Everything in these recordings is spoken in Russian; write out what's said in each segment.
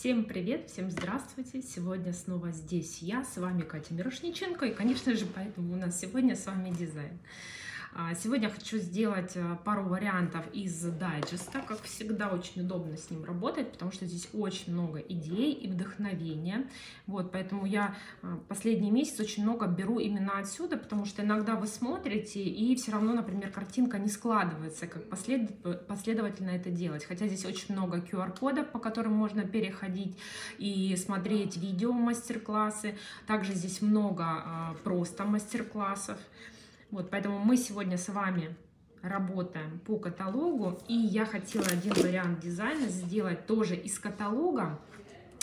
Всем привет, всем здравствуйте! Сегодня снова здесь я, с вами Катя Мирошниченко, и, конечно же, поэтому у нас сегодня с вами дизайн. Сегодня хочу сделать пару вариантов из дайджеста, как всегда, очень удобно с ним работать, потому что здесь очень много идей и вдохновения, вот, поэтому я последний месяц очень много беру именно отсюда, потому что иногда вы смотрите, и все равно, например, картинка не складывается, как последовательно это делать, хотя здесь очень много QR-кодов, по которым можно переходить и смотреть видео мастер-классы, также здесь много просто мастер-классов. Вот, поэтому мы сегодня с вами работаем по каталогу, и я хотела один вариант дизайна сделать тоже из каталога.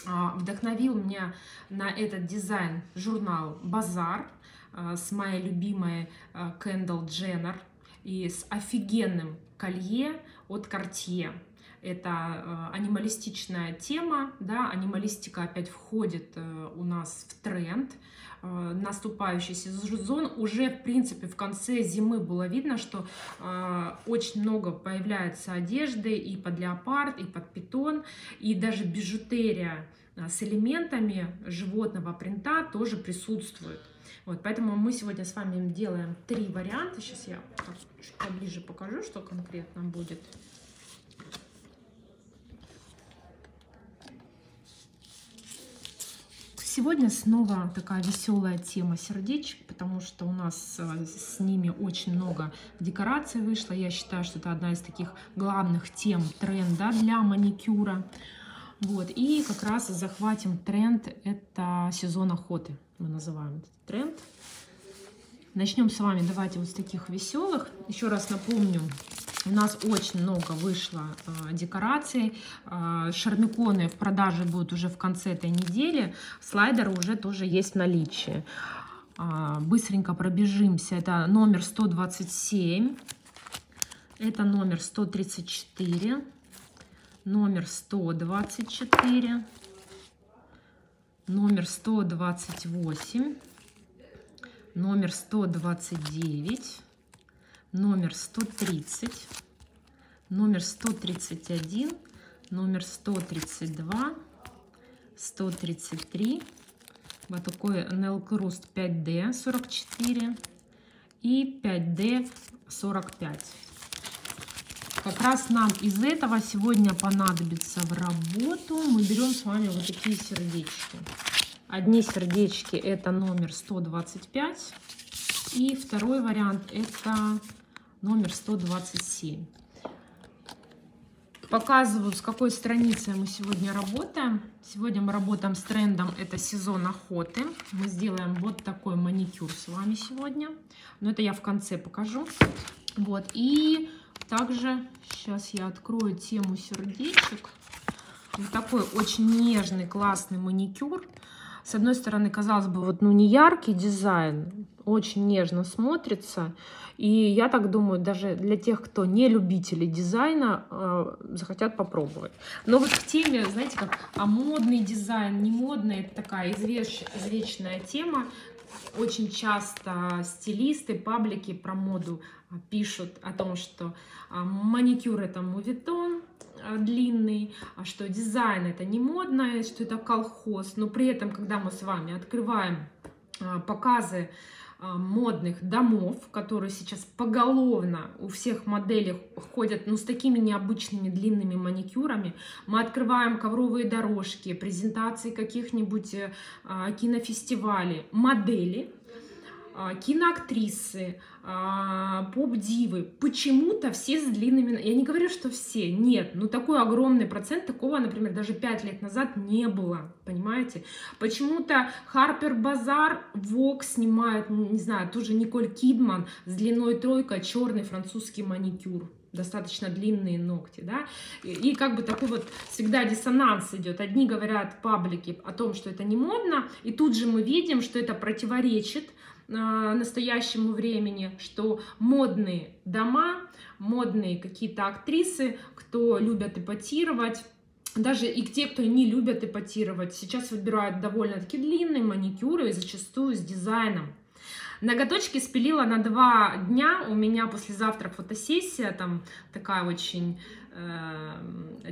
Вдохновил меня на этот дизайн журнал «Базар» с моей любимой Кендалл Дженнер и с офигенным колье от Картье. Это анималистичная тема, да, анималистика опять входит у нас в тренд, наступающий сезон. Уже, в принципе, в конце зимы было видно, что очень много появляется одежды и под леопард, и под питон, и даже бижутерия с элементами животного принта тоже присутствует. Вот, поэтому мы сегодня с вами делаем три варианта. Сейчас я чуть поближе покажу, что конкретно будет. Сегодня снова такая веселая тема сердечек, потому что у нас с ними очень много декораций вышло. Я считаю, что это одна из таких главных тем тренда для маникюра. Вот. И как раз захватим тренд, это сезон охоты, мы называем этот тренд. Начнем с вами, давайте, вот с таких веселых. Еще раз напомню, у нас очень много вышло декораций. Шармиконы в продаже будут уже в конце этой недели. Слайдеры уже тоже есть в наличии. Быстренько пробежимся. Это номер 127. Это номер 134. Номер 124. Номер 128. Номер 129. Номер 130, номер 131, номер 132, 133, вот такой NL Crust 5D 44 и 5D 45. Как раз нам из этого сегодня понадобится в работу. Мы берем с вами вот такие сердечки. Одни сердечки — это номер 125, и второй вариант — это номер 127. Показываю, с какой страницей мы сегодня работаем. Сегодня мы работаем с трендом, это сезон охоты. Мы сделаем вот такой маникюр с вами сегодня. Но это я в конце покажу. Вот. И также сейчас я открою тему сердечек. Вот такой очень нежный, классный маникюр. С одной стороны, казалось бы, вот, ну, не яркий дизайн, очень нежно смотрится. И я так думаю, даже для тех, кто не любители дизайна, захотят попробовать. Но вот к теме, знаете, как модный дизайн, не модный, это такая извечная тема. Очень часто стилисты, паблики про моду пишут о том, что маникюр — это моветон длинный, что дизайн — это не модно, что это колхоз. Но при этом, когда мы с вами открываем показы модных домов, которые сейчас поголовно у всех моделей ходят, ну, с такими необычными длинными маникюрами. Мы открываем ковровые дорожки, презентации каких-нибудь кинофестивалей, модели, киноактрисы, поп-дивы. Почему-то все с длинными... Я не говорю, что все, нет, но такой огромный процент, такого, например, даже 5 лет назад не было, понимаете? Почему-то Harper Bazaar, Vogue снимает, не знаю, тоже Николь Кидман с длиной тройка, черный французский маникюр, достаточно длинные ногти, да, и как бы такой вот всегда диссонанс идет. Одни говорят в паблике о том, что это не модно, и тут же мы видим, что это противоречит настоящему времени, что модные дома, модные какие-то актрисы, кто любят эпатировать, даже и те, кто не любят эпатировать, сейчас выбирают довольно-таки длинные маникюры, и зачастую с дизайном. Ноготочки спилила на 2 дня, у меня послезавтра фотосессия, там такая очень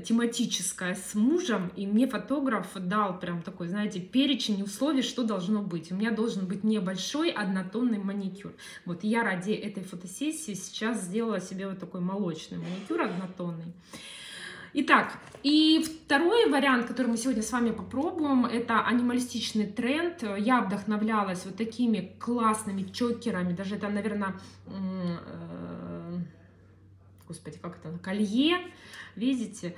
тематическая с мужем, и мне фотограф дал прям такой, знаете, перечень условий, что должно быть. У меня должен быть небольшой однотонный маникюр. Вот я ради этой фотосессии сейчас сделала себе вот такой молочный маникюр однотонный. Итак, и второй вариант, который мы сегодня с вами попробуем, это анималистичный тренд. Я вдохновлялась вот такими классными чокерами, даже это, наверное, господи, как это, колье, видите,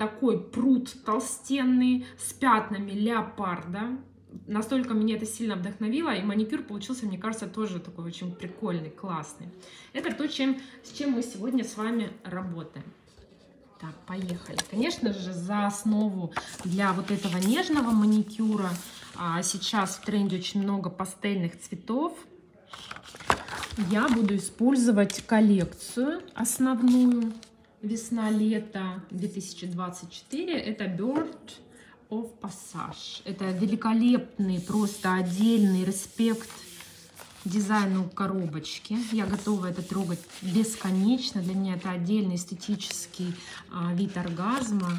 такой прут толстенный с пятнами леопарда. Настолько меня это сильно вдохновило, и маникюр получился, мне кажется, тоже такой очень прикольный, классный. Это то, с чем мы сегодня с вами работаем. Так, поехали. Конечно же, за основу для вот этого нежного маникюра сейчас в тренде очень много пастельных цветов. Я буду использовать коллекцию основную весна-лето 2024. Это Bird of Passage. Это великолепный, просто отдельный респект дизайну коробочки. Я готова это трогать бесконечно. Для меня это отдельный эстетический вид оргазма.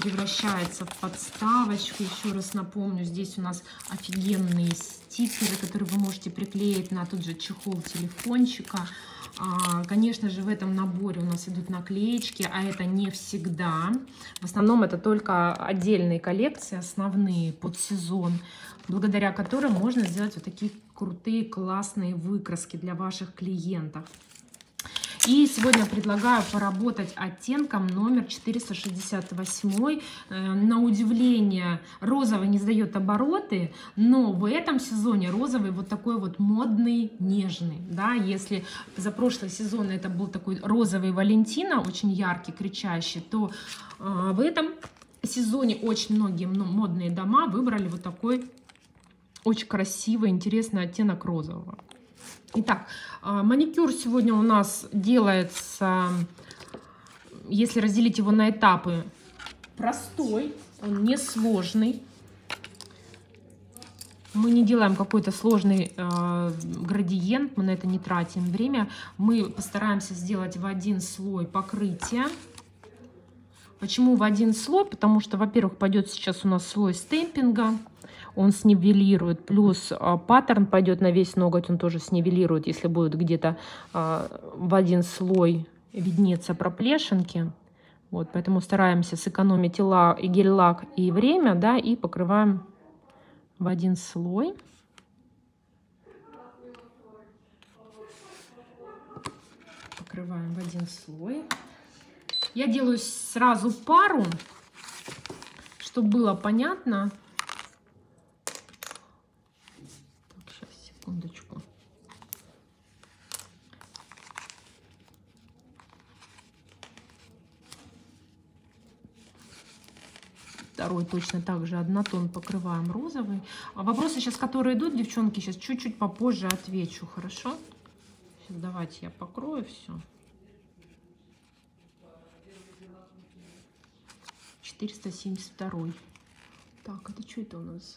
Превращается в подставочку. Еще раз напомню, здесь у нас офигенные стикеры, которые вы можете приклеить на тот же чехол телефончика. Конечно же, в этом наборе у нас идут наклеечки, а это не всегда. В основном это только отдельные коллекции, основные под сезон, благодаря которым можно сделать вот такие крутые, классные выкраски для ваших клиентов. И сегодня предлагаю поработать оттенком номер 468. На удивление, розовый не сдает обороты, но в этом сезоне розовый вот такой вот модный, нежный. Да? Если за прошлый сезон это был такой розовый Валентина, очень яркий, кричащий, то в этом сезоне очень многие модные дома выбрали вот такой очень красивый, интересный оттенок розового. Итак, маникюр сегодня у нас делается, если разделить его на этапы, простой, он несложный. Мы не делаем какой-то сложный градиент, мы на это не тратим время. Мы постараемся сделать в один слой покрытие. Почему в один слой? Потому что, во-первых, пойдет сейчас у нас слой стемпинга. Он снивелирует, плюс паттерн пойдет на весь ноготь, он тоже снивелирует, если будет где-то в один слой виднеться проплешинки. Вот, поэтому стараемся сэкономить и гель-лак, и время, да, и покрываем в один слой. Покрываем в один слой. Я делаю сразу пару, чтобы было понятно. Секундочку. Второй точно так же однотон покрываем розовый. А вопросы сейчас, которые идут, девчонки, сейчас чуть-чуть попозже отвечу, хорошо? Сейчас давайте я покрою все. 472. Так, это что это у нас?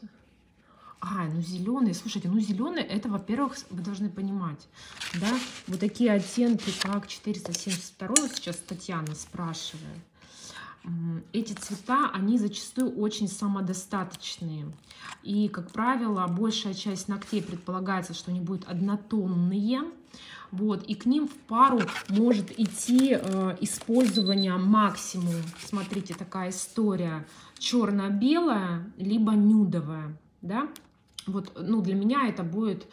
А, ну зеленый, слушайте, ну зеленый, это, во-первых, вы должны понимать, да, вот такие оттенки, как 472, сейчас Татьяна спрашивает, эти цвета, они зачастую очень самодостаточные, и, как правило, большая часть ногтей предполагается, что они будут однотонные, вот, и к ним в пару может идти использование максимум, смотрите, такая история, черно-белая, либо нюдовая, да. Вот, ну, для меня это будет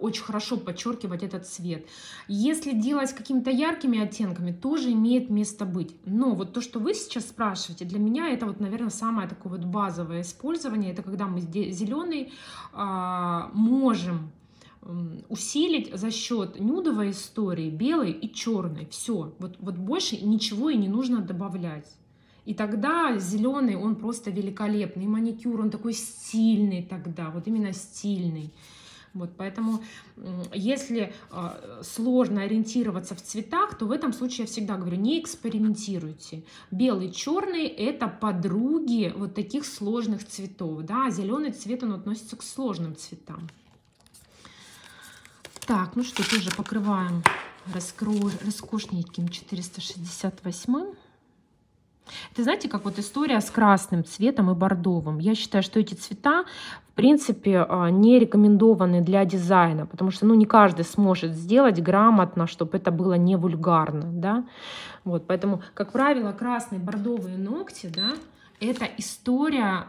очень хорошо подчеркивать этот цвет. Если делать какими-то яркими оттенками, тоже имеет место быть. Но вот то, что вы сейчас спрашиваете, для меня это, вот, наверное, самое такое вот базовое использование. Это когда мы зеленый можем усилить за счет нюдовой истории, белой и черной. Все, вот больше ничего и не нужно добавлять. И тогда зеленый, он просто великолепный. И маникюр, он такой стильный тогда, вот именно стильный. Вот, поэтому, если сложно ориентироваться в цветах, то в этом случае я всегда говорю, не экспериментируйте. Белый, черный — это подруги вот таких сложных цветов. Да? Зеленый цвет, он относится к сложным цветам. Так, ну что, тоже покрываем роскошненьким 468-м. Это, знаете, как вот история с красным цветом и бордовым. Я считаю, что эти цвета, в принципе, не рекомендованы для дизайна, потому что, ну, не каждый сможет сделать грамотно, чтобы это было не вульгарно, да. Вот, поэтому, как правило, красные, бордовые ногти, да, это история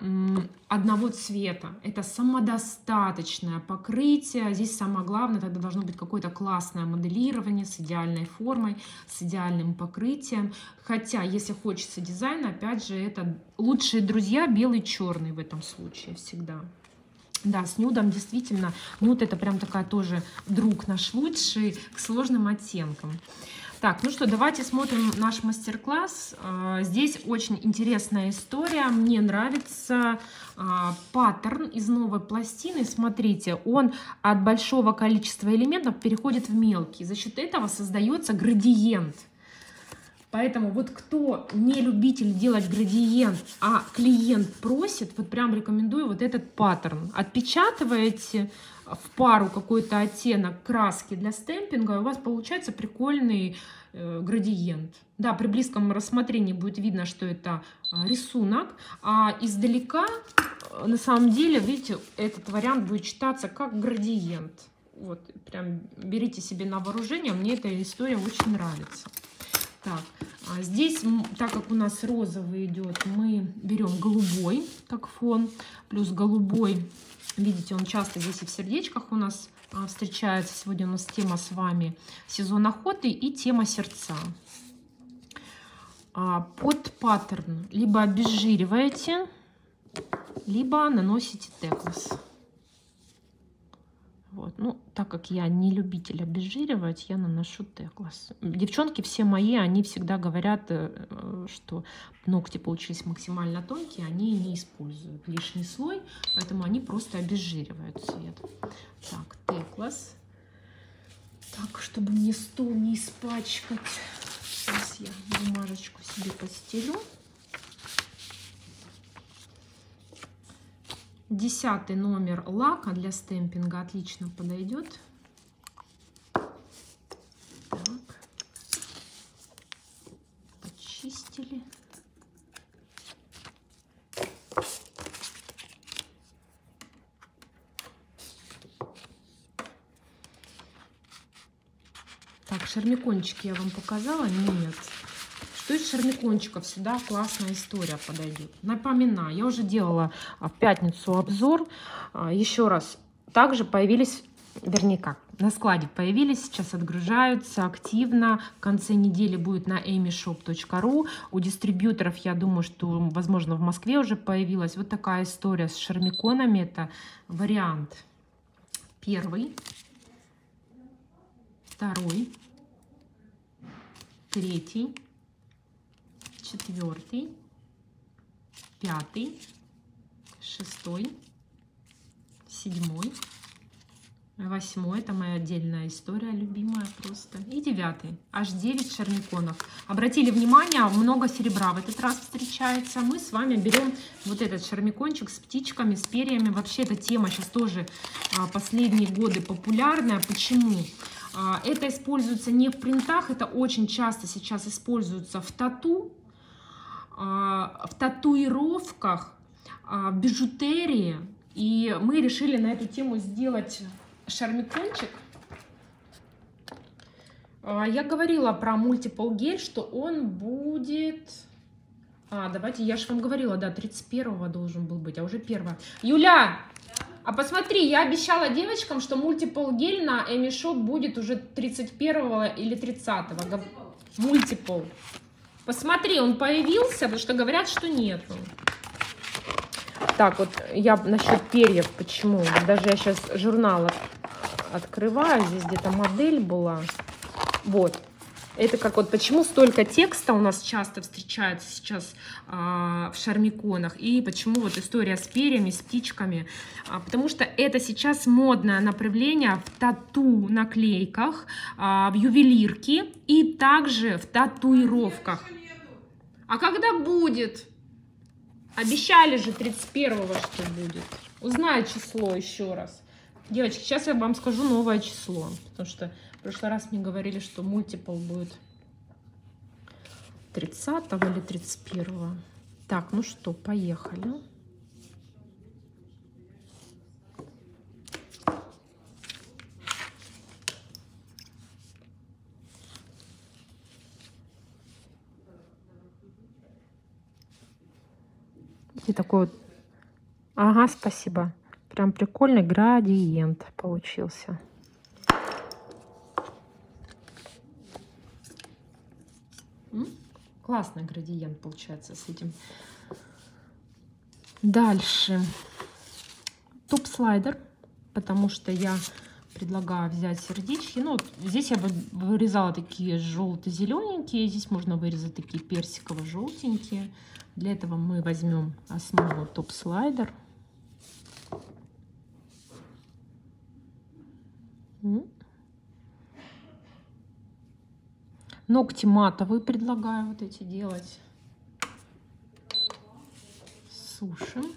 одного цвета, это самодостаточное покрытие. Здесь самое главное, тогда должно быть какое-то классное моделирование с идеальной формой, с идеальным покрытием. Хотя, если хочется дизайна, опять же, это лучшие друзья белый и черный в этом случае всегда. Да, с нюдом действительно, нюд это прям такая тоже друг наш лучший к сложным оттенкам. Так, ну что, давайте смотрим наш мастер-класс. Здесь очень интересная история. Мне нравится паттерн из новой пластины. Смотрите, он от большого количества элементов переходит в мелкие. За счет этого создается градиент. Поэтому вот кто не любитель делать градиент, а клиент просит, вот прям рекомендую вот этот паттерн. Отпечатываете в пару какой-то оттенок краски для стемпинга, и у вас получается прикольный градиент. Да, при близком рассмотрении будет видно, что это рисунок, а издалека, на самом деле, видите, этот вариант будет читаться как градиент. Вот, прям берите себе на вооружение, мне эта история очень нравится. Так, а здесь, так как у нас розовый идет, мы берем голубой, как фон, плюс голубой, видите, он часто здесь и в сердечках у нас встречается. Сегодня у нас тема с вами сезон охоты и тема сердца. Под паттерн либо обезжириваете, либо наносите теклес. Вот. Ну, так как я не любитель обезжиривать, я наношу теклас. Девчонки все мои, они всегда говорят, что ногти получились максимально тонкие, они не используют лишний слой, поэтому они просто обезжиривают цвет. Так, теклас. Так, чтобы мне стол не испачкать, сейчас я бумажечку себе постелю. 10 номер лака для стемпинга отлично подойдет. Так. Почистили. Так, шармикончики я вам показала? Нет. То есть шармикончиков сюда классная история подойдет. Напоминаю, я уже делала в пятницу обзор. Еще раз, также появились, вернее как, на складе появились, сейчас отгружаются активно. В конце недели будет на emi-shop.ru. У дистрибьюторов, я думаю, что, возможно, в Москве уже появилась. Вот такая история с шармиконами. Это вариант первый, второй, третий, четвертый, пятый, шестой, седьмой, восьмой. Это моя отдельная история, любимая просто. И девятый. Аж 9 шармиконов. Обратили внимание, много серебра в этот раз встречается. Мы с вами берем вот этот шармикончик с птичками, с перьями. Вообще эта тема сейчас тоже последние годы популярная. Почему? Это используется не в принтах, это очень часто сейчас используется в тату, в татуировках, в бижутерии. И мы решили на эту тему сделать шармикончик. Я говорила про мультипол гель, что он будет... давайте, я же вам говорила, да, 31-го должен был быть, а уже 1-го. Юля! А посмотри, я обещала девочкам, что мультипол гель на emi-shop будет уже 31 или 30-го. Мультипол. Посмотри, он появился, потому что говорят, что нет. Так, вот я насчет перьев, почему? Даже я сейчас журнал открываю, здесь где-то модель была. Вот. Это как вот почему столько текста у нас часто встречается сейчас в шармиконах, и почему вот история с перьями, с птичками. Потому что это сейчас модное направление в тату-наклейках, в ювелирке и также в татуировках. А когда будет? Обещали же 31-го, что будет. Узнай число еще раз. Девочки, сейчас я вам скажу новое число, потому что в прошлый раз мне говорили, что мультипл будет 30 или 31. Так, ну что, поехали. И такой вот... Ага, спасибо. Прям прикольный градиент получился. Классный градиент получается с этим. Дальше. Топ-слайдер, потому что я предлагаю взять сердечки. Ну, вот здесь я бы вырезала такие желто-зелененькие. Здесь можно вырезать такие персиково-желтенькие. Для этого мы возьмем основу топ-слайдер. Ногти матовые предлагаю вот эти делать. Сушим.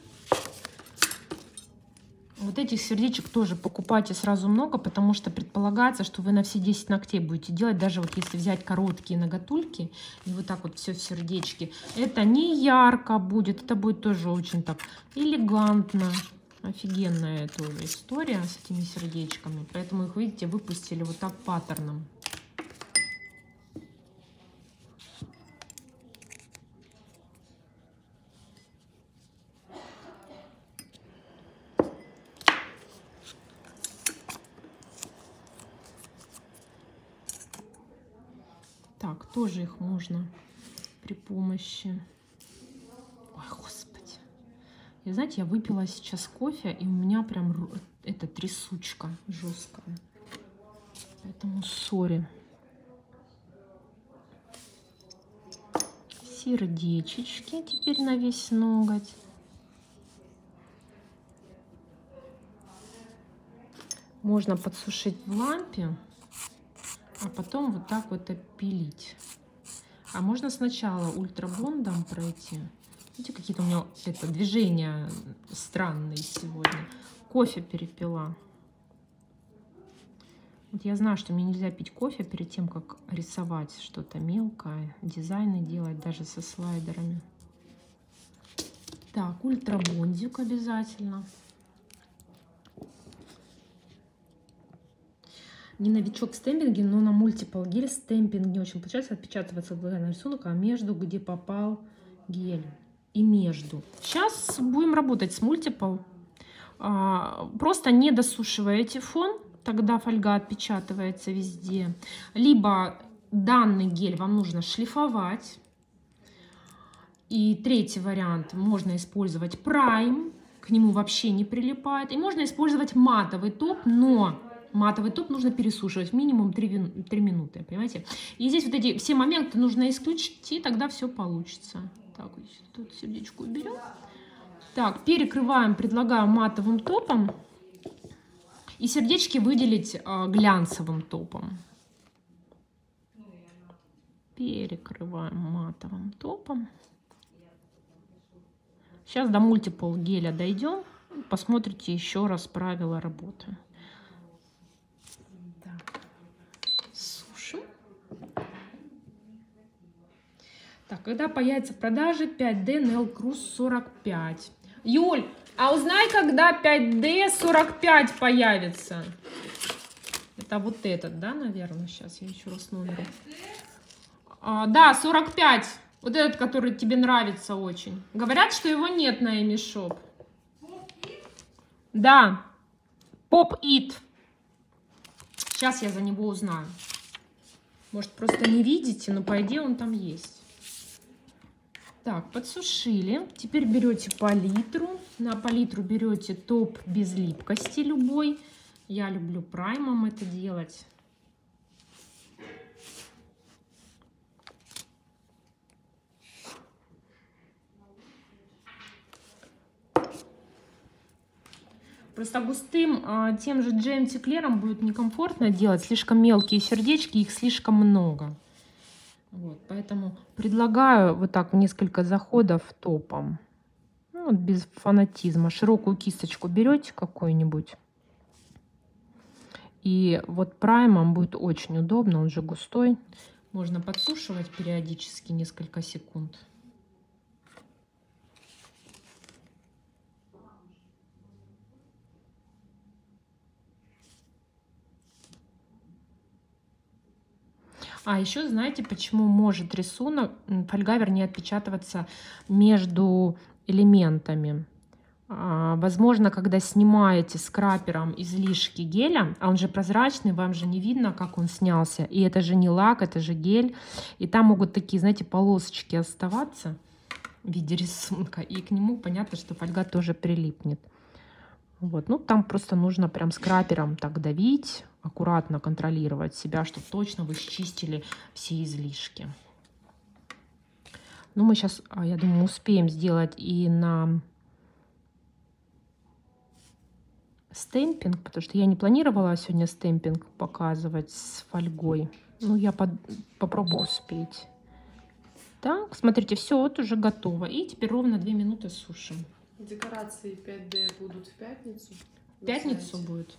Вот этих сердечек тоже покупайте сразу много, потому что предполагается, что вы на все 10 ногтей будете делать, даже вот если взять короткие ноготульки и вот так вот все в сердечки. Это не ярко будет, это будет тоже очень так элегантно. Офигенная эта история с этими сердечками. Поэтому их, видите, выпустили вот так паттерном. Так, тоже их можно при помощи... Ой, господи. И знаете, я выпила сейчас кофе, и у меня прям эта трясучка жесткая. Поэтому сори. Сердечечки теперь на весь ноготь. Можно подсушить в лампе, а потом вот так вот опилить. А можно сначала ультрабондом пройти. Видите, какие-то у меня это, движения странные сегодня. Кофе перепила. Вот я знаю, что мне нельзя пить кофе перед тем, как рисовать что-то мелкое, дизайны делать даже со слайдерами. Так, ультрабондик обязательно. Не новичок в стемпинге, но на мультипл гель стемпинг не очень получается. Отпечатывается на рисунок, а между, где попал гель. И между. Сейчас будем работать с мультипл. Просто не досушиваете фон, тогда фольга отпечатывается везде. Либо данный гель вам нужно шлифовать. И третий вариант, можно использовать прайм, к нему вообще не прилипает. И можно использовать матовый топ, но... Матовый топ нужно пересушивать минимум 3 минуты, понимаете? И здесь вот эти все моменты нужно исключить, и тогда все получится. Так, тут сердечко уберем. Так, перекрываем, предлагаю матовым топом. И сердечки выделить глянцевым топом. Перекрываем матовым топом. Сейчас до мультипл геля дойдем. Посмотрите еще раз правила работы. Так, когда появится в продаже 5D Nail Cruise 45? Юль, а узнай, когда 5D 45 появится. Это вот этот, да, наверное, сейчас я еще раз номер. Да, 45. Вот этот, который тебе нравится очень. Говорят, что его нет на emi-shop. Да, Pop-It. Сейчас я за него узнаю. Может, просто не видите, но по идее он там есть. Так, подсушили. Теперь берете палитру. На палитру берете топ без липкости любой. Я люблю праймом это делать. Просто густым тем же джем-тиклером будет некомфортно делать. Слишком мелкие сердечки, их слишком много. Вот, поэтому предлагаю вот так несколько заходов топом. Ну, вот без фанатизма. Широкую кисточку берете какую-нибудь. И вот праймом будет очень удобно, он же густой. Можно подсушивать периодически несколько секунд. А еще знаете, почему может рисунок, фольга, вернее, отпечатываться между элементами? Возможно, когда снимаете скрапером излишки геля, а он же прозрачный, вам же не видно, как он снялся. И это же не лак, это же гель. И там могут такие, знаете, полосочки оставаться в виде рисунка. И к нему понятно, что фольга тоже прилипнет. Вот. Ну, там просто нужно прям скрапером так давить, аккуратно контролировать себя, чтобы точно вы счистили все излишки. Ну, мы сейчас, я думаю, успеем сделать и на стемпинг, потому что я не планировала сегодня стемпинг показывать с фольгой. Ну, я попробую успеть. Так, смотрите, все, вот уже готово. И теперь ровно 2 минуты сушим. Декорации 5D будут в пятницу? В пятницу будет.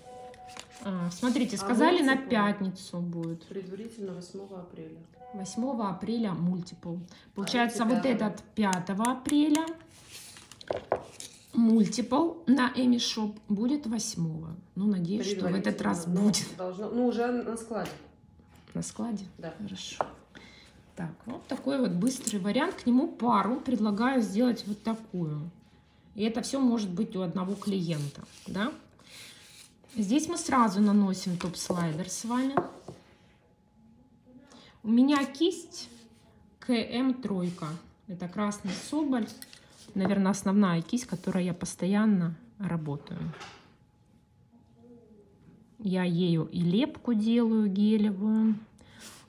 Смотрите, сказали, на пятницу будет. Предварительно 8 апреля. 8 апреля мультипл. Получается, вот этот 5 апреля мультипл на emi-shop будет 8. Ну, надеюсь, что в этот раз будет. Должно, ну, уже на складе. На складе? Да. Хорошо. Так, вот такой вот быстрый вариант. К нему пару предлагаю сделать вот такую. И это все может быть у одного клиента, да? Здесь мы сразу наносим топ-слайдер с вами. У меня кисть КМ-3. Это красный соболь. Наверное, основная кисть, которой я постоянно работаю. Я ею и лепку делаю гелевую.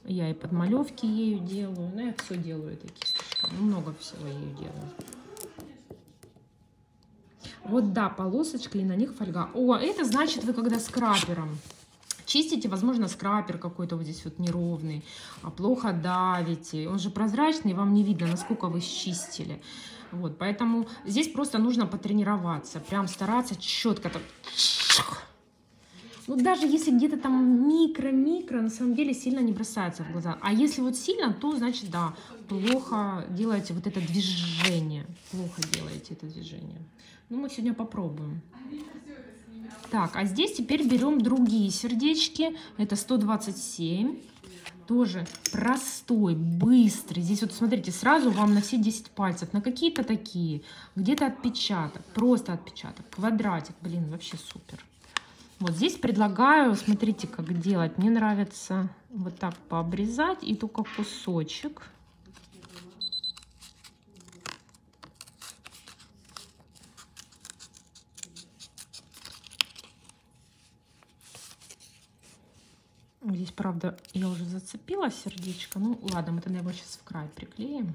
Я и подмалевки ею делаю. Ну, я все делаю этой кисточкой. Ну, много всего ею делаю. Вот, да, полосочка, и на них фольга. О, это значит, вы когда скрапером чистите, возможно, скрапер какой-то вот здесь вот неровный, а плохо давите. Он же прозрачный, вам не видно, насколько вы счистили. Вот, поэтому здесь просто нужно потренироваться, прям стараться четко так. Ну, даже если где-то там микро-микро, на самом деле сильно не бросается в глаза. А если вот сильно, то, значит, да, плохо делаете вот это движение. Плохо делаете это движение. Ну, мы сегодня попробуем. Так, а здесь теперь берем другие сердечки. Это 127. Тоже простой, быстрый. Здесь вот, смотрите, сразу вам на все 10 пальцев. На какие-то такие. Где-то отпечаток, просто отпечаток. Квадратик, блин, вообще супер. Вот здесь предлагаю, смотрите, как делать. Мне нравится вот так пообрезать и только кусочек. Здесь, правда, я уже зацепила сердечко. Ну, ладно, мы тогда его сейчас в край приклеим.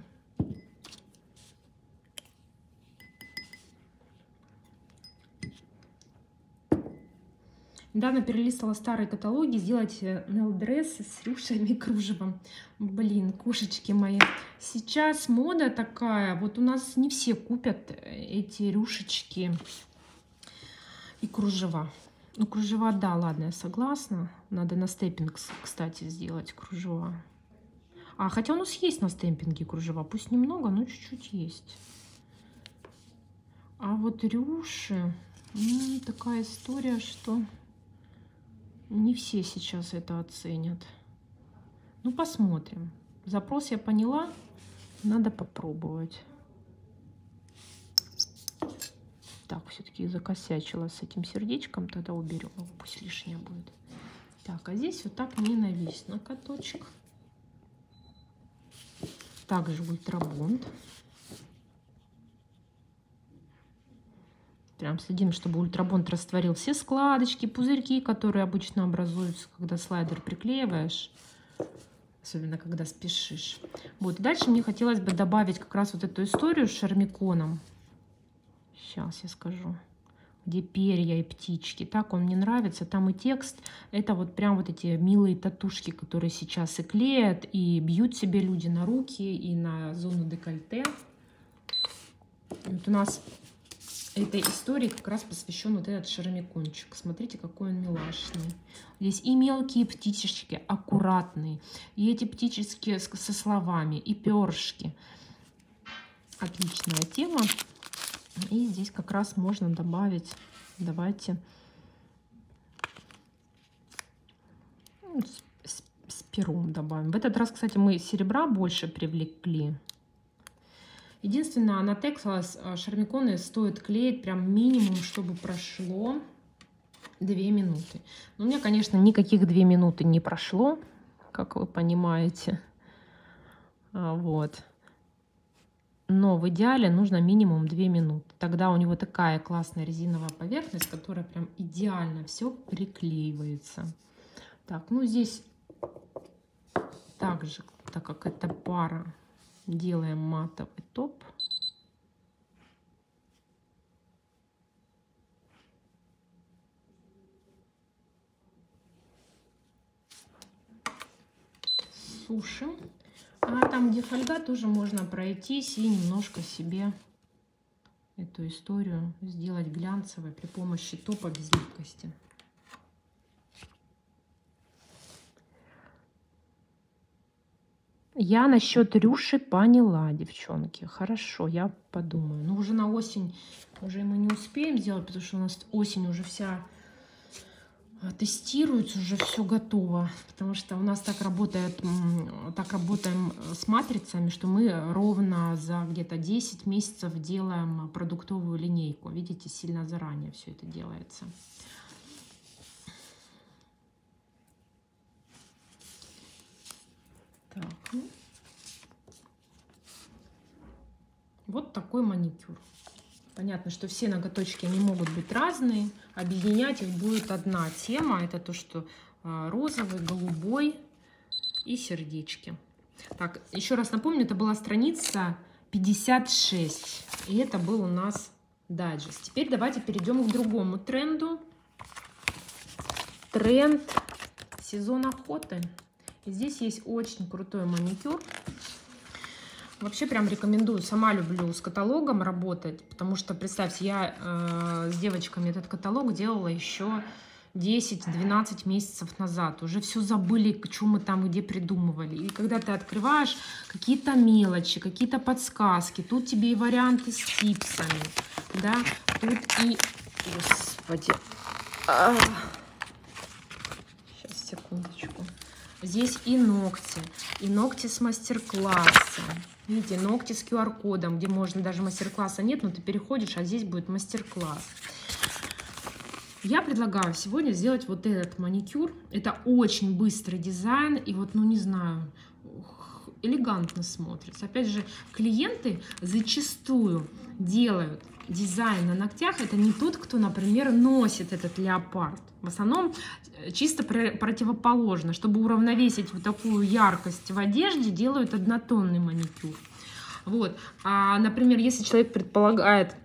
Недавно перелистала старые каталоги, сделать нейл-дрессы с рюшами и кружевом. Блин, кошечки мои. Сейчас мода такая. Вот у нас не все купят эти рюшечки и кружева. Ну, кружева, да, ладно, я согласна. Надо на стемпинг, кстати, сделать кружева. А, хотя у нас есть на стемпинге кружева. Пусть немного, но чуть-чуть есть. А вот рюши... такая история, что... Не все сейчас это оценят. Ну, посмотрим. Запрос я поняла. Надо попробовать. Так, все-таки закосячила с этим сердечком. Тогда уберем его, пусть лишнее будет. Так, а здесь вот так ненавистно каточек. Также ультрабонд. Прям следим, чтобы ультрабонд растворил все складочки, пузырьки, которые обычно образуются, когда слайдер приклеиваешь. Особенно, когда спешишь. Вот, и дальше мне хотелось бы добавить как раз вот эту историю с Charmicon'ом. Сейчас я скажу. Где перья и птички. Так он мне нравится. Там и текст. Это вот прям вот эти милые татушки, которые сейчас и клеят, и бьют себе люди на руки, и на зону декольте. Вот у нас... этой истории как раз посвящен вот этот шармикончик. Смотрите, какой он милашный. Здесь и мелкие птичечки, аккуратные, и эти птичечки со словами, и перышки. Отличная тема. И здесь как раз можно добавить, давайте, с пером добавим. В этот раз, кстати, мы серебра больше привлекли. Единственное, на Texas шармиконы стоит клеить прям минимум, чтобы прошло 2 минуты. Но у меня, конечно, никаких 2 минуты не прошло, как вы понимаете. Вот. Но в идеале нужно минимум 2 минуты. Тогда у него такая классная резиновая поверхность, которая прям идеально все приклеивается. Так, ну здесь также, так как это пара, делаем матовый топ. Сушим. А там, где фольга, тоже можно пройтись и немножко себе эту историю сделать глянцевой при помощи топа без липкости. Я насчет рюши поняла, девчонки. Хорошо, я подумаю. Но уже на осень уже мы не успеем сделать, потому что у нас осень уже вся тестируется, уже все готово. Потому что у нас так работает, так работаем с матрицами, что мы ровно за где-то 10 месяцев делаем продуктовую линейку. Видите, сильно заранее все это делается. Так. Вот такой маникюр. Понятно, что все ноготочки они могут быть разные. Объединять их будет одна тема. Это то, что розовый, голубой и сердечки. Так, еще раз напомню, это была страница 56. И это был у нас дайджест. Теперь давайте перейдем к другому тренду. Тренд сезон охоты. Здесь есть очень крутой маникюр. Вообще прям рекомендую. Сама люблю с каталогом работать, потому что, представьте, я с девочками этот каталог делала еще 10-12 месяцев назад. Уже все забыли, что мы там где придумывали. И когда ты открываешь какие-то мелочи, какие-то подсказки, тут тебе и варианты с типсами, да, тут и... Господи. Сейчас, секундочку. Здесь и ногти с мастер-класса. Видите, ногти с QR-кодом, где можно даже мастер-класса нет, но ты переходишь, а здесь будет мастер-класс. Я предлагаю сегодня сделать вот этот маникюр. Это очень быстрый дизайн и вот, ну не знаю, элегантно смотрится. Опять же, клиенты зачастую делают дизайн на ногтях. Это не тот, кто, например, носит этот леопард. В основном чисто противоположно. Чтобы уравновесить вот такую яркость в одежде, делают однотонный маникюр. Вот. А, например, если человек предпочитает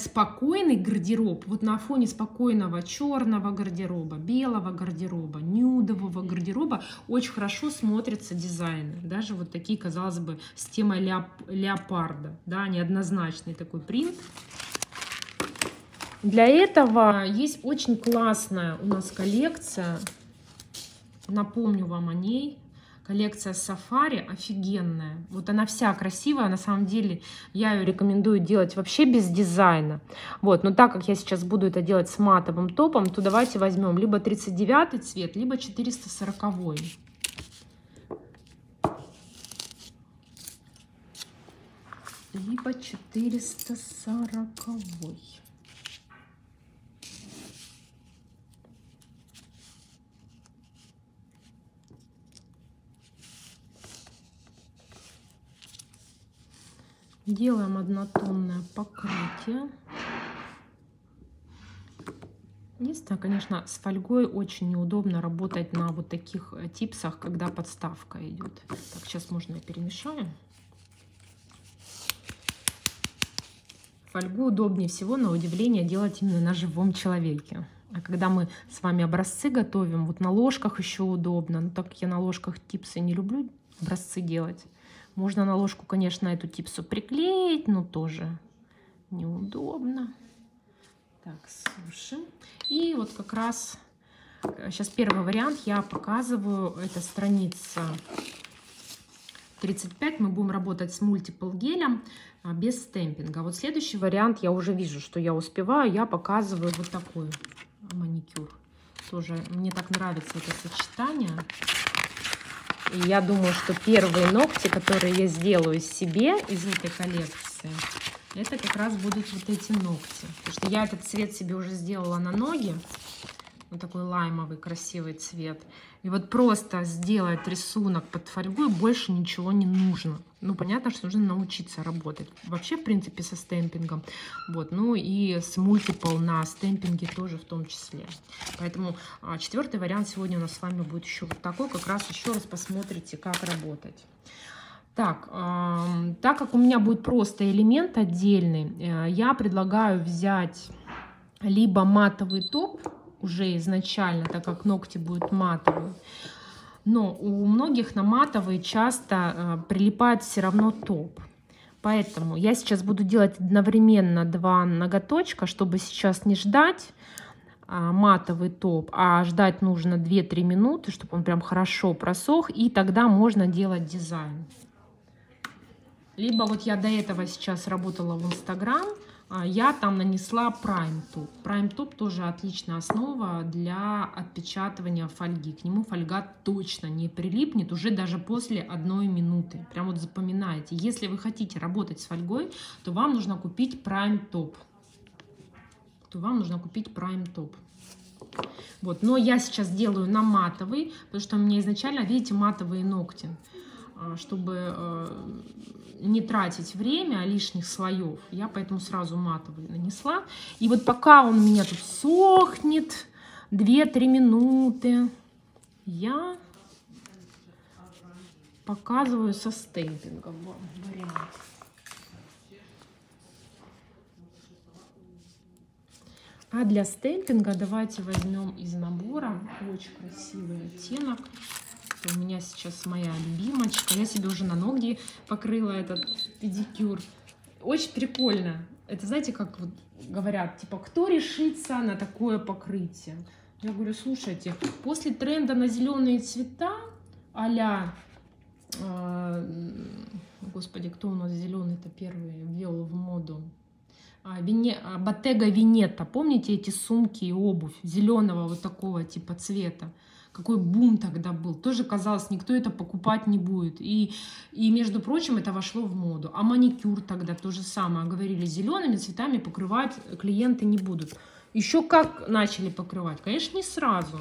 спокойный гардероб, вот на фоне спокойного черного гардероба, белого гардероба, нюдового гардероба очень хорошо смотрятся дизайны. Даже вот такие, казалось бы, с темой леопарда, да, неоднозначный такой принт. Для этого есть очень классная у нас коллекция, напомню вам о ней. Коллекция Сафари офигенная. Вот она вся красивая. На самом деле я ее рекомендую делать вообще без дизайна. Вот. Но так как я сейчас буду это делать с матовым топом, то давайте возьмем либо 39 цвет, либо 440. Либо 440. Делаем однотонное покрытие. Единственное, конечно, с фольгой очень неудобно работать на вот таких типсах, когда подставка идет. Так, сейчас можно перемешаем. Фольгу удобнее всего, на удивление, делать именно на живом человеке. А когда мы с вами образцы готовим, вот на ложках еще удобно. Но так как я на ложках типсы не люблю образцы делать. Можно на ложку, конечно, эту типсу приклеить, но тоже неудобно. Так, слушаем. И вот как раз сейчас первый вариант я показываю. Это страница 35. Мы будем работать с мультипл гелем без стемпинга. Вот следующий вариант, я уже вижу, что я успеваю. Я показываю вот такой маникюр. Тоже мне так нравится это сочетание. И я думаю, что первые ногти, которые я сделаю себе из этой коллекции, это как раз будут вот эти ногти. Потому что я этот цвет себе уже сделала на ноги. Вот такой лаймовый красивый цвет. И вот просто сделать рисунок под фольгой больше ничего не нужно. Ну, понятно, что нужно научиться работать. Вообще, в принципе, со стемпингом. Вот, ну и с мультипл на стемпинге тоже в том числе. Поэтому четвертый вариант сегодня у нас с вами будет еще вот такой. Как раз еще раз посмотрите, как работать. Так, так как у меня будет просто элемент отдельный, я предлагаю взять либо матовый топ уже изначально, так как ногти будут матовые. Но у многих на матовые часто прилипает все равно топ. Поэтому я сейчас буду делать одновременно два ноготочка, чтобы сейчас не ждать матовый топ, а ждать нужно 2-3 минуты, чтобы он прям хорошо просох, и тогда можно делать дизайн. Либо вот я до этого сейчас работала в Инстаграм, я там нанесла прайм-топ. Прайм-топ тоже отличная основа для отпечатывания фольги. К нему фольга точно не прилипнет уже даже после 1 минуты. Прям вот запоминайте. Если вы хотите работать с фольгой, то вам нужно купить прайм-топ. Вот. Но я сейчас делаю на матовый, потому что у меня изначально, видите, матовые ногти. Чтобы не тратить время лишних слоев, я поэтому сразу матовый нанесла. И вот пока он у меня тут сохнет 2-3 минуты, я показываю со стемпингом вариант. А для стемпинга давайте возьмем из набора очень красивый оттенок. У меня сейчас моя любимочка. Я себе уже на ноги покрыла этот педикюр. Очень прикольно. Это, знаете, как вот говорят, типа, кто решится на такое покрытие? Я говорю, слушайте, после тренда на зеленые цвета, а-ля... Господи, кто у нас зеленый-то первый ввел в моду? Боттега-Венета. Помните эти сумки и обувь зеленого вот такого типа цвета? Какой бум тогда был. Тоже казалось, никто это покупать не будет. И между прочим, это вошло в моду. А маникюр тогда то же самое. Говорили, зелеными цветами покрывать клиенты не будут. Еще как начали покрывать? Конечно, не сразу.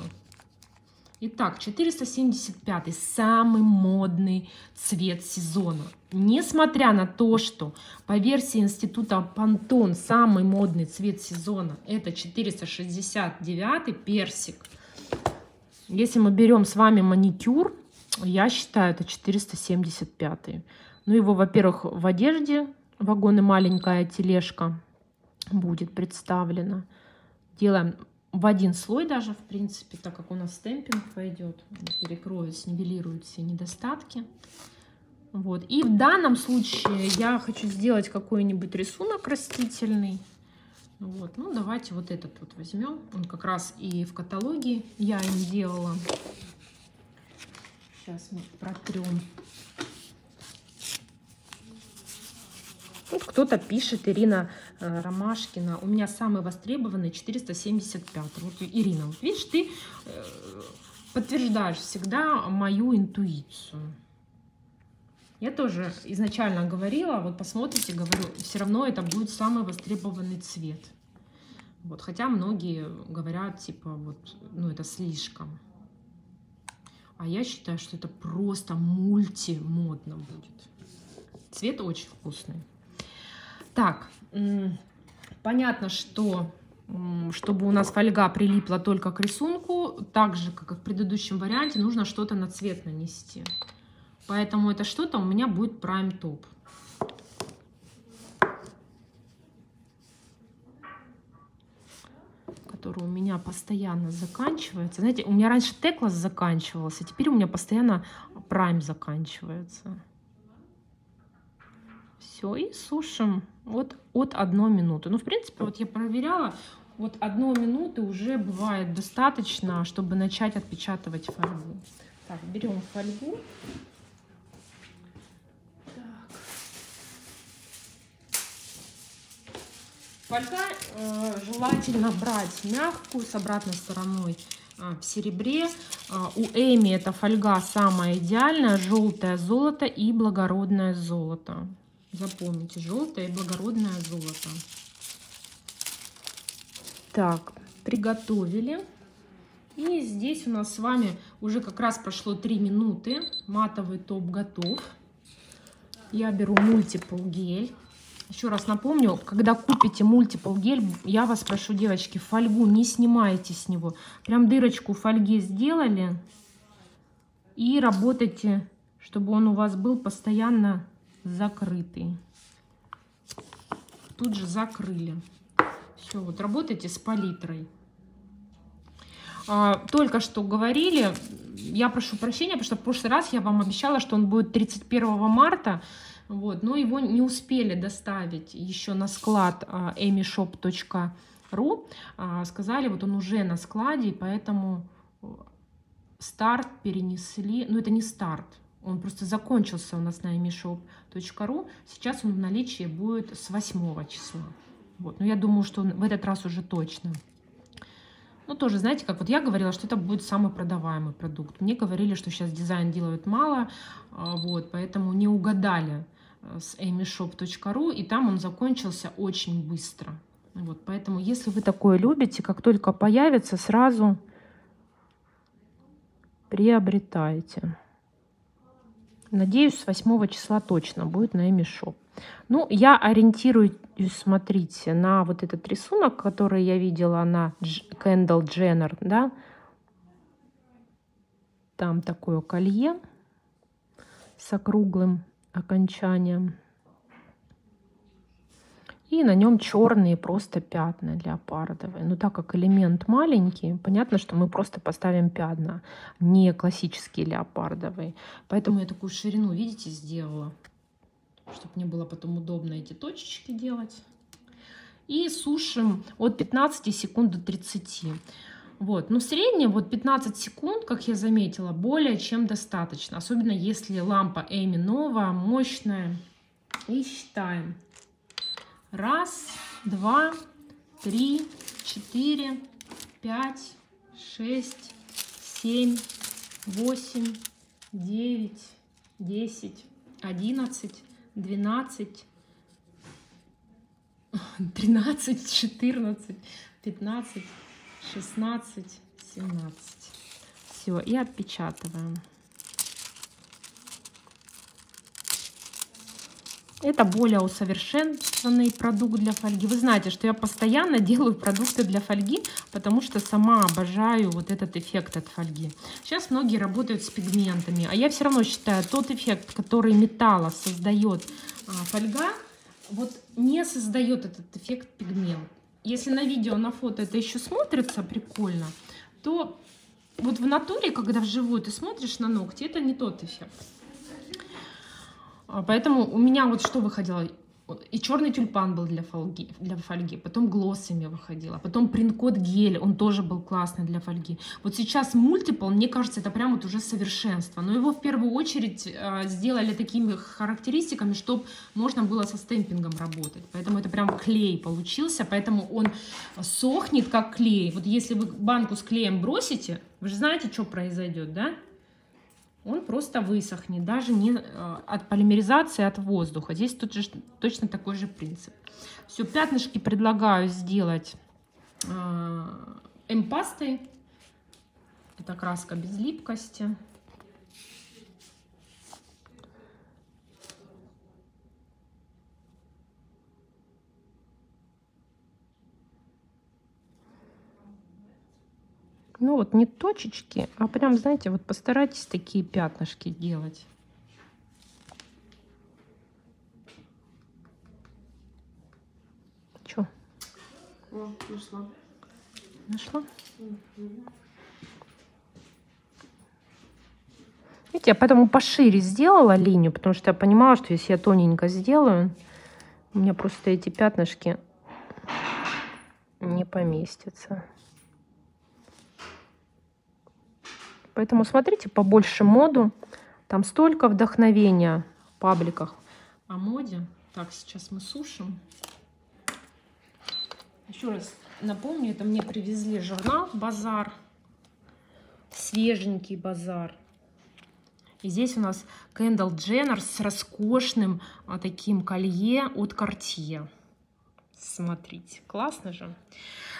Итак, 475-й. Самый модный цвет сезона. Несмотря на то, что по версии института Пантон самый модный цвет сезона это 469-й персик. Если мы берем с вами маникюр, я считаю, это 475. Ну, его, во-первых, в одежде вагон и маленькая тележка будет представлена. Делаем в один слой даже, в принципе, так как у нас стемпинг пойдет. Перекрою, снивелируют все недостатки. Вот. И в данном случае я хочу сделать какой-нибудь рисунок растительный. Вот, ну давайте вот этот вот возьмем. Он как раз и в каталоге я им делала. Сейчас мы протрем. Вот кто-то пишет, Ирина Ромашкина. У меня самый востребованный 475. Вот, Ирина, вот видишь, ты подтверждаешь всегда мою интуицию. Я тоже изначально говорила, вот посмотрите, говорю, все равно это будет самый востребованный цвет. Вот, хотя многие говорят, типа, вот, ну это слишком. А я считаю, что это просто мультимодно будет. Цвет очень вкусный. Так, понятно, что... Чтобы у нас фольга прилипла только к рисунку, так же, как и в предыдущем варианте, нужно что-то на цвет нанести. Поэтому это что-то у меня будет прайм-топ. Который у меня постоянно заканчивается. Знаете, у меня раньше теклас заканчивался, теперь у меня постоянно прайм заканчивается. Все, и сушим от 1 минуты. Ну, в принципе, вот я проверяла, вот 1 минуты уже бывает достаточно, чтобы начать отпечатывать фольгу. Так, берем фольгу. Фольга желательно брать мягкую, с обратной стороной в серебре. У Эми эта фольга самая идеальная. Желтое золото и благородное золото. Запомните, желтое и благородное золото. Так, приготовили. И здесь у нас с вами уже как раз прошло 3 минуты. Матовый топ готов. Я беру мультипл гель. Еще раз напомню, когда купите мультипл гель, я вас прошу, девочки, фольгу не снимайте с него. Прям дырочку фольги сделали и работайте, чтобы он у вас был постоянно закрытый. Тут же закрыли. Все, вот работайте с палитрой. Только что говорили, я прошу прощения, потому что в прошлый раз я вам обещала, что он будет 31 марта. Вот, но его не успели доставить еще на склад emi-shop.ru. Сказали, вот он уже на складе, и поэтому старт перенесли. Но это не старт, он просто закончился у нас на emi-shop.ru. Сейчас он в наличии будет с 8 числа. Вот, но я думаю, что он в этот раз уже точно. Ну, тоже, знаете, как вот я говорила, что это будет самый продаваемый продукт. Мне говорили, что сейчас дизайн делают мало, вот, поэтому не угадали с emi-shop.ru, и там он закончился очень быстро. Вот, поэтому, если вы такое любите, как только появится, сразу приобретайте. Надеюсь, с 8 числа точно будет на emi-shop. Ну, я ориентируюсь, смотрите, на вот этот рисунок, который я видела на Кендалл Дженнер, да. Там такое колье с округлым окончанием. И на нем черные просто пятна леопардовые. Но так как элемент маленький, понятно, что мы просто поставим пятна, не классические леопардовые. Поэтому я такую ширину, видите, сделала, чтобы мне было потом удобно эти точечки делать. И сушим от 15 секунд до 30. Вот. Но в среднем вот 15 секунд, как я заметила, более чем достаточно. Особенно если лампа Эми новая, мощная. И считаем. 1, 2, 3, 4, 5, 6, 7, 8, 9, 10, 11, 12, 13, 14, 15, 16, 17. Все, и отпечатываем. Это более усовершенствованный продукт для фольги. Вы знаете, что я постоянно делаю продукты для фольги, потому что сама обожаю вот этот эффект от фольги. Сейчас многие работают с пигментами, а я все равно считаю, тот эффект, который металла создает фольга, вот не создает этот эффект пигмент. Если на видео, на фото это еще смотрится прикольно, то вот в натуре, когда вживую ты смотришь на ногти, это не тот эффект. Поэтому у меня вот что выходило, и черный тюльпан был для фольги, потом глоссами выходила, потом принкот гель, он тоже был классный для фольги. Вот сейчас мультипл, мне кажется, это прям вот уже совершенство, но его в первую очередь сделали такими характеристиками, чтобы можно было со стемпингом работать, поэтому это прям клей получился, поэтому он сохнет как клей. Вот если вы банку с клеем бросите, вы же знаете, что произойдет, да? Он просто высохнет, даже не от полимеризации, от воздуха. Здесь тут же точно такой же принцип. Все, пятнышки предлагаю сделать EMPASTA. Это краска без липкости. Ну вот не точечки, а прям, знаете, вот постарайтесь такие пятнышки делать. Чё? О, нашла. Нашла? Видите, я поэтому пошире сделала линию, потому что я понимала, что если я тоненько сделаю, у меня просто эти пятнышки не поместятся. Поэтому смотрите побольше моду. Там столько вдохновения в пабликах о моде. Так, сейчас мы сушим. Еще раз напомню, это мне привезли журнал «Базар». Свеженький базар. И здесь у нас Кендалл Дженнер с роскошным таким колье от Картье. Смотрите, классно же.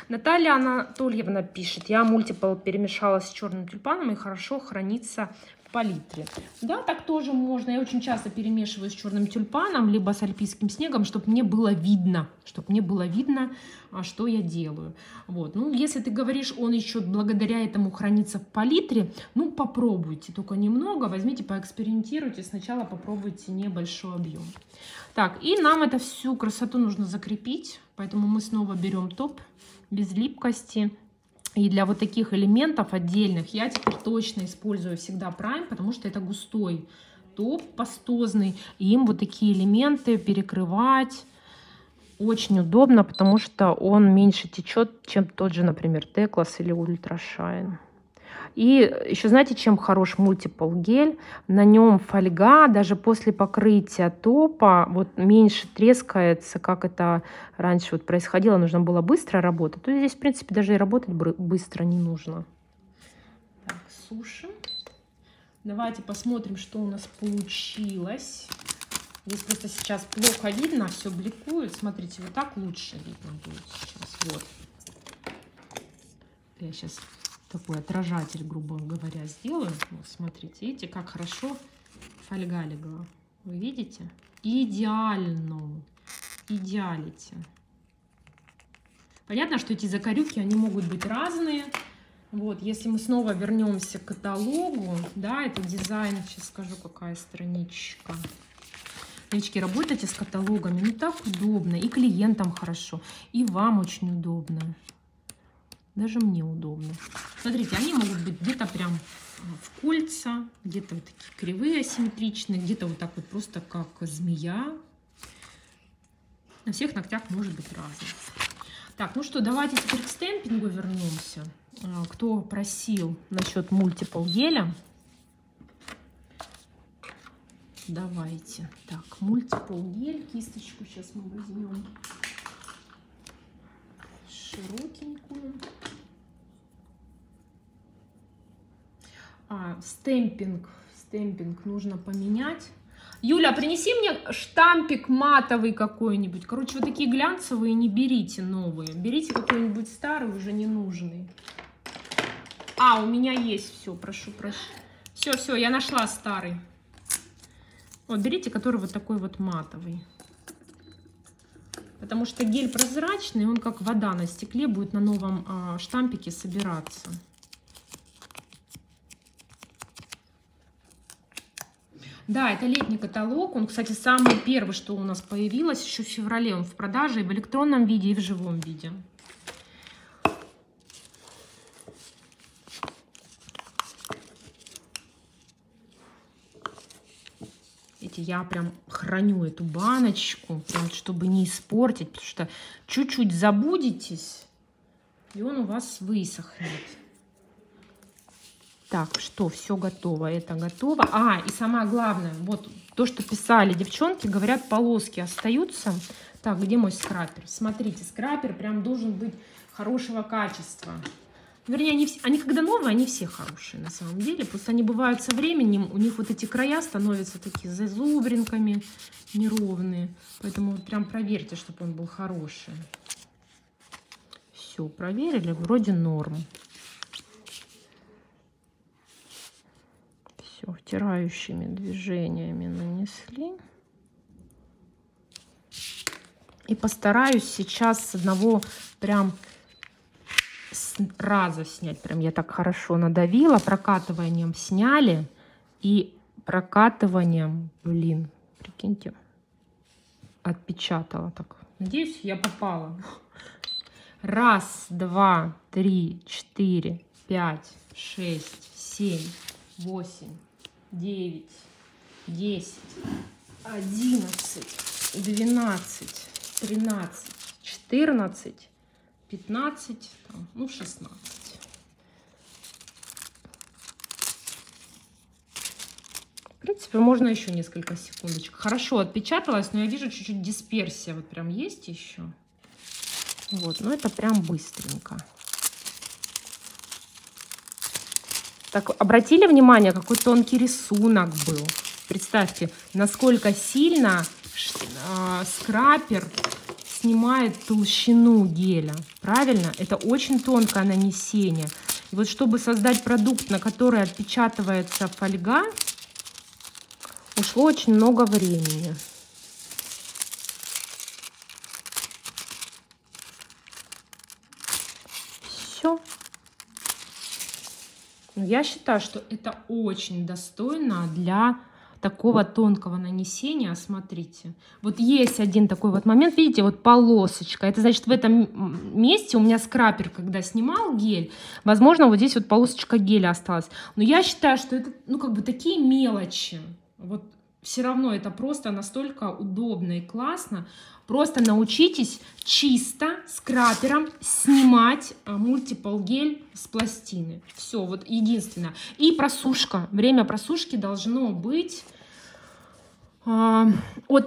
Наталья Анатольевна пишет: я мультипол перемешала с черным тюльпаном и хорошо хранится в палитре. Да, так тоже можно. Я очень часто перемешиваю с черным тюльпаном, либо с альпийским снегом, чтобы мне было видно, что я делаю. Вот. Ну, если ты говоришь, он еще благодаря этому хранится в палитре, ну, попробуйте, только немного, возьмите, поэкспериментируйте. Сначала попробуйте небольшой объем. Так, и нам это всю красоту нужно закрепить, поэтому мы снова берем топ без липкости. И для вот таких элементов отдельных я теперь точно использую всегда прайм, потому что это густой топ, пастозный. И им вот такие элементы перекрывать очень удобно, потому что он меньше течет, чем тот же, например, Теклас или Ультрашайн. И еще знаете, чем хорош мультипол гель? На нем фольга даже после покрытия топа вот меньше трескается, как это раньше вот происходило, нужно было быстро работать. То есть здесь, в принципе, даже и работать быстро не нужно. Так, сушим. Давайте посмотрим, что у нас получилось. Здесь просто сейчас плохо видно, все бликует. Смотрите, вот так лучше видно будет сейчас. Вот. Я сейчас такой отражатель, грубо говоря, сделаю. Вот, смотрите, видите, как хорошо фольга легла. Вы видите? Идеально. Идеалите. Понятно, что эти закорюки, они могут быть разные. Вот, если мы снова вернемся к каталогу, да, это дизайн, сейчас скажу, какая страничка. Девочки, работайте с каталогами, ну так удобно, и клиентам хорошо, и вам очень удобно. Даже мне удобно. Смотрите, они могут быть где-то прям в кольца, где-то вот такие кривые, асимметричные, где-то вот так вот просто как змея. На всех ногтях может быть разное. Так, ну что, давайте теперь к стемпингу вернемся. Кто просил насчет мультипол геля? Давайте. Так, мультипол гель, кисточку сейчас мы возьмем. Широкенькую. Стемпинг нужно поменять. Юля, принеси мне штампик матовый какой-нибудь. Короче, вот такие глянцевые не берите новые. Берите какой-нибудь старый, уже ненужный. А, у меня есть все, прошу. Все, я нашла старый. Вот, берите, который вот такой вот матовый. Потому что гель прозрачный, он как вода на стекле будет на новом штампике собираться. Да, это летний каталог. Он, кстати, самый первый, что у нас появилось еще в феврале. Он в продаже и в электронном виде, и в живом виде. Видите, я прям храню эту баночку, прям, чтобы не испортить, потому что чуть-чуть забудетесь, и он у вас высохнет. Так, что, все готово, это готово. А, и самое главное, вот то, что писали девчонки, говорят, полоски остаются. Так, где мой скрапер? Смотрите, скрапер прям должен быть хорошего качества. Вернее, они когда новые, они все хорошие на самом деле. Просто они бывают со временем, у них вот эти края становятся такие зазубринками неровные. Поэтому вот прям проверьте, чтобы он был хороший. Все, проверили, вроде норм. Все, втирающими движениями нанесли. И постараюсь сейчас с одного прям раза снять. Прям я так хорошо надавила, прокатыванием сняли. И прокатыванием, блин, прикиньте, отпечатала так. Надеюсь, я попала. 1, 2, 3, 4, 5, 6, 7, 8. 9, 10, 11, 12, 13, 14, 15, там, ну, 16. В принципе, можно еще несколько секундочек. Хорошо отпечаталось, но я вижу чуть-чуть дисперсия. Вот прям есть еще. Вот, но это прям быстренько. Так, обратили внимание, какой тонкий рисунок был. Представьте, насколько сильно скрапер снимает толщину геля. Правильно? Это очень тонкое нанесение. И вот чтобы создать продукт, на который отпечатывается фольга, ушло очень много времени. Все. Я считаю, что это очень достойно для такого тонкого нанесения. Смотрите, вот есть один такой вот момент, видите, вот полосочка. Это значит, в этом месте у меня скрапер, когда снимал гель, возможно, вот здесь вот полосочка геля осталась. Но я считаю, что это, ну, как бы такие мелочи. Вот все равно это просто настолько удобно и классно. Просто научитесь чисто скрапером снимать мультипол-гель с пластины. Все, вот единственное. И просушка. Время просушки должно быть от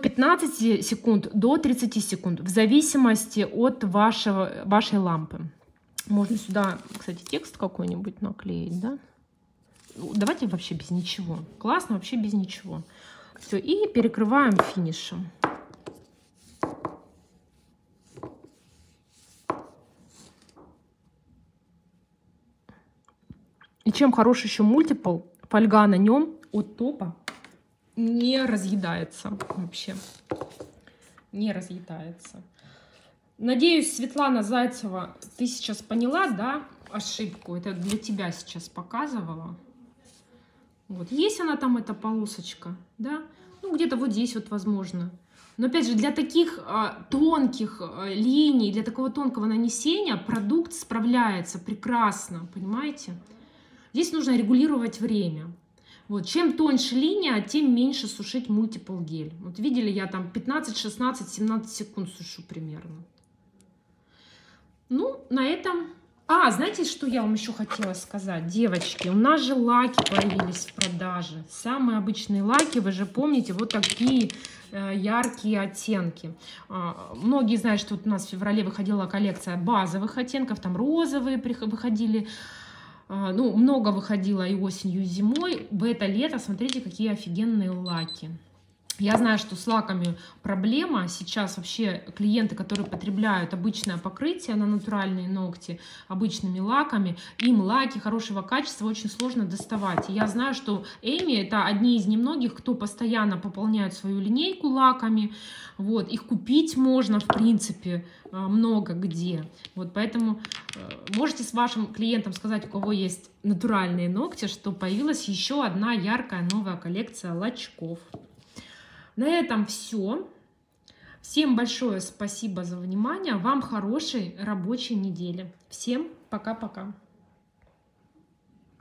15 секунд до 30 секунд, в зависимости от вашей лампы. Можно сюда, кстати, текст какой-нибудь наклеить, да? Давайте вообще без ничего. Классно, вообще без ничего. Все, и перекрываем финишем. И чем хорош еще мультипол, фольга на нем от топа не разъедается вообще. Не разъедается. Надеюсь, Светлана Зайцева, ты сейчас поняла, да, ошибку? Это для тебя сейчас показывала. Вот. Есть она там, эта полосочка, да? Ну, где-то вот здесь вот, возможно. Но, опять же, для таких тонких линий, для такого тонкого нанесения продукт справляется прекрасно, понимаете? Здесь нужно регулировать время. Вот. Чем тоньше линия, тем меньше сушить мультипол гель. Вот видели, я там 15, 16, 17 секунд сушу примерно. Ну, на этом... А, знаете, что я вам еще хотела сказать? Девочки, у нас же лаки появились в продаже. Самые обычные лаки, вы же помните, вот такие яркие оттенки. Многие знают, что вот у нас в феврале выходила коллекция базовых оттенков, там розовые выходили, ну, много выходило и осенью, и зимой. В это лето, смотрите, какие офигенные лаки. Я знаю, что с лаками проблема. Сейчас вообще клиенты, которые потребляют обычное покрытие на натуральные ногти обычными лаками, им лаки хорошего качества очень сложно доставать. И я знаю, что Эми — это одни из немногих, кто постоянно пополняет свою линейку лаками. Вот. Их купить можно, в принципе, много где. Вот, поэтому можете с вашим клиентом сказать, у кого есть натуральные ногти, что появилась еще одна яркая новая коллекция лачков. На этом все. Всем большое спасибо за внимание. Вам хорошей рабочей недели. Всем пока-пока.